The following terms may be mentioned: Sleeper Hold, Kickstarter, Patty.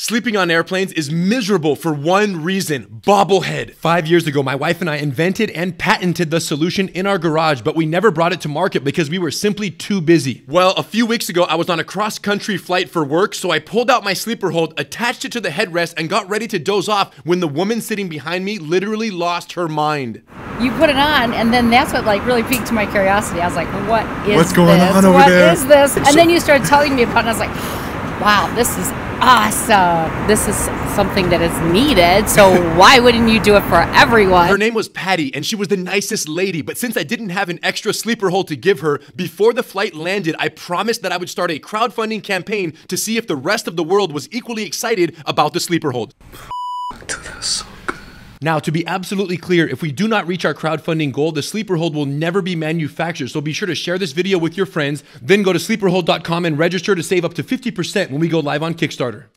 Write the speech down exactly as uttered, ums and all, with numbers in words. Sleeping on airplanes is miserable for one reason, bobblehead. Five years ago, my wife and I invented and patented the solution in our garage, but we never brought it to market because we were simply too busy. Well, a few weeks ago, I was on a cross-country flight for work, so I pulled out my sleeper hold, attached it to the headrest, and got ready to doze off when the woman sitting behind me literally lost her mind. You put it on, and then that's what like really piqued my curiosity. I was like, what is this? What's going on over there? What is this? And then you started telling me about it, and I was like, wow, this is awesome. This is something that is needed, so why wouldn't you do it for everyone? Her name was Patty, and she was the nicest lady, but since I didn't have an extra sleeper hold to give her, before the flight landed, I promised that I would start a crowdfunding campaign to see if the rest of the world was equally excited about the sleeper hold. Now, to be absolutely clear, if we do not reach our crowdfunding goal, the Sleeper Hold will never be manufactured, so be sure to share this video with your friends, then go to sleeper hold dot com and register to save up to fifty percent when we go live on Kickstarter.